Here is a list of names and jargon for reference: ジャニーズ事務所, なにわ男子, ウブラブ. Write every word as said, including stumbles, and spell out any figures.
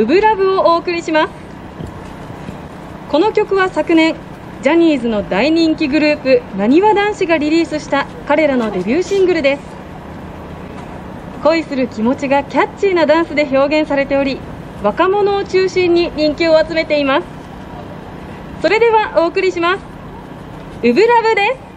ウブラブをお送りします。この曲は昨年ジャニーズの大人気グループなにわ男子がリリースした彼らのデビューシングルです。恋する気持ちがキャッチーなダンスで表現されており、若者を中心に人気を集めています。それではお送りします。ウブラブです。